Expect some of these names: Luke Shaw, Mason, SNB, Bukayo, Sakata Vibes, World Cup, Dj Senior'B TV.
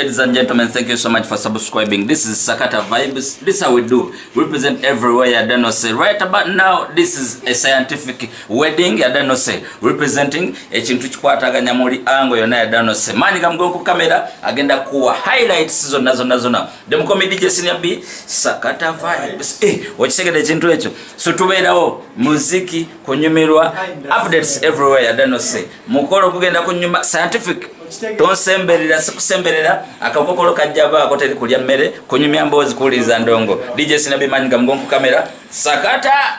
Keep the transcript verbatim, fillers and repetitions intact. Ladies and gentlemen, thank you so much for subscribing. This is Sakata Vibes. This is how we do. We present everywhere. Yadano say right about now. This is a scientific wedding. Yadano say representing echintu chikwataganya muri ango yona yadano say. Mani gamgo ku kamera agenda kuwa highlights zona zona zona. Dem comedy D J Senior B Sakata Vibes. Eh, wachisekede echintu echo. So tubeerawo muziki kunyumirwa updates everywhere. Yadano say mukoro kugenda kunyuma scientific. Tonsemberera sikusembelera akakokolo kajjaba akoteli kulya mmere kunyumya mbozi kuliza ndongo. D J Sinabi Manyinga mgongo kamera Sakata.